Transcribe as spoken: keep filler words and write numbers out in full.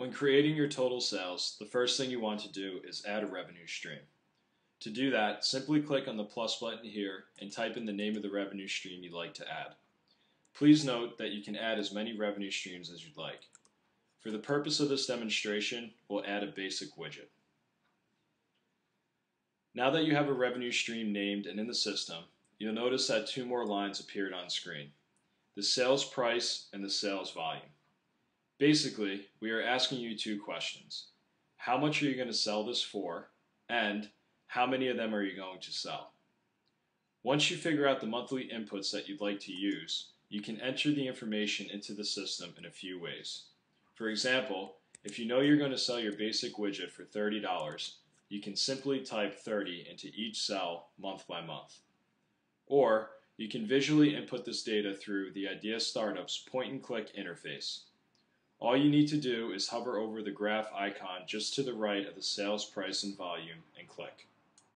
When creating your total sales, the first thing you want to do is add a revenue stream. To do that, simply click on the plus button here and type in the name of the revenue stream you'd like to add. Please note that you can add as many revenue streams as you'd like. For the purpose of this demonstration, we'll add a basic widget. Now that you have a revenue stream named and in the system, you'll notice that two more lines appeared on screen: the sales price and the sales volume. Basically, we are asking you two questions. How much are you going to sell this for? And how many of them are you going to sell? Once you figure out the monthly inputs that you'd like to use, you can enter the information into the system in a few ways. For example, if you know you're going to sell your basic widget for thirty dollars, you can simply type thirty into each cell month by month. Or you can visually input this data through the Idea Startup's point-and-click interface. All you need to do is hover over the graph icon just to the right of the sales price and volume and click.